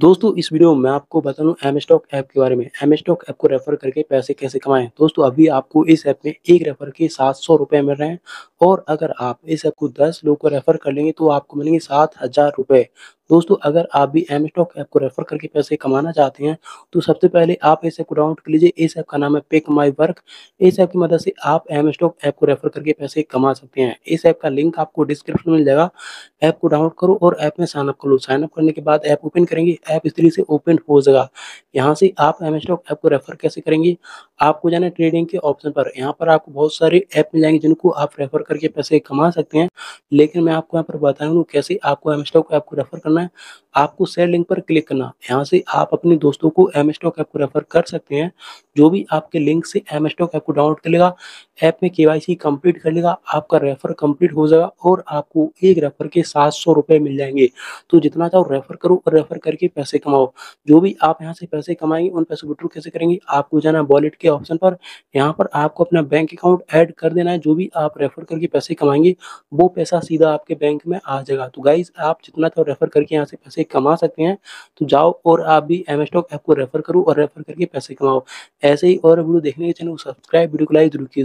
दोस्तों इस वीडियो में मैं आपको बता दूं mStock ऐप के बारे में। mStock ऐप को रेफर करके पैसे कैसे कमाएं। दोस्तों अभी आपको इस ऐप में एक रेफर के 700 रुपए मिल रहे हैं और अगर आप इस ऐप को 10 लोग को रेफर कर लेंगे तो आपको मिलेंगे 7000 रुपए। दोस्तों अगर आप भी mStock ऐप को रेफर करके पैसे कमाना चाहते हैं तो सबसे पहले आप इस ऐप को डाउनलोड कर लीजिए। इस ऐप का नाम है पिक माई वर्क। इस ऐप की मदद से आप mStock ऐप को रेफर करके पैसे कमा सकते हैं। इस ऐप का लिंक आपको डिस्क्रिप्शन में मिल जाएगा। ऐप को डाउनलोड करो और ऐप में साइनअप करो। साइनअप करने के बाद ऐप ओपन करेंगे। ऐप इस तरीके से ओपन हो जाएगा। यहाँ से आप mStock ऐप को रेफर कैसे करेंगे, आपको जाना है ट्रेडिंग के ऑप्शन पर। यहाँ पर आपको बहुत सारे ऐप मिल जाएंगे जिनको आप रेफर करके पैसे कमा सकते हैं, लेकिन मैं आपको यहाँ पर बताऊँगा कैसे आपको mStock ऐप को रेफर करना। आपको शेयर लिंक पर क्लिक करना। यहाँ से आप अपने दोस्तों को mStock ऐप को रेफर कर सकते हैं। जो भी आपके लिंक से mStock ऐप को डाउनलोड कर लेगा, ऐप में KYC कंप्लीट कर लेगा, आपका रेफर कंप्लीट हो जाएगा और आपको एक रेफर के 700 रुपए मिल जाएंगे। तो जितना चाहो रेफर करो और रेफर करके पैसे कमाओ। जो भी आप यहाँ से पैसे कमाएंगे उन पैसे विड्रॉ कैसे करेंगे, आपको जाना वॉलेट के ऑप्शन पर। यहाँ पर आपको अपना बैंक अकाउंट ऐड कर देना है। जो भी आप रेफर करके पैसे कमाएंगे वो पैसा सीधा आपके बैंक में आ जाएगा। तो गाइज आप जितना चाहो रेफर करके यहाँ से पैसे कमा सकते हैं। तो जाओ और आप भी mStock ऐप को रेफर करो और रेफर करके पैसे कमाओ। ऐसे ही और वीडियो देखने के चैनल को सब्सक्राइब, वीडियो को लाइक जरूर कीजिए।